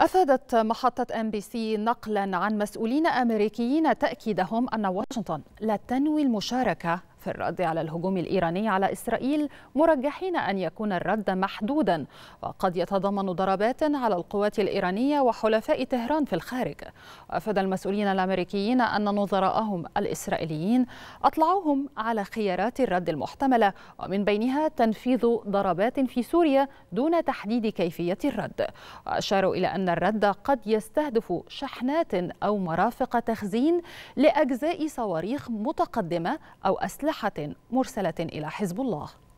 أفادت محطة MBC نقلا عن مسؤولين أمريكيين تأكيدهم أن واشنطن لا تنوي المشاركة في الرد على الهجوم الإيراني على إسرائيل، مرجحين أن يكون الرد محدودا وقد يتضمن ضربات على القوات الإيرانية وحلفاء طهران في الخارج. وأفاد المسؤولين الأمريكيين أن نظراءهم الإسرائيليين أطلعوهم على خيارات الرد المحتملة، ومن بينها تنفيذ ضربات في سوريا دون تحديد كيفية الرد. وأشاروا إلى أن الرد قد يستهدف شحنات أو مرافق تخزين لأجزاء صواريخ متقدمة أو أسلحة مرسلة إلى حزب الله.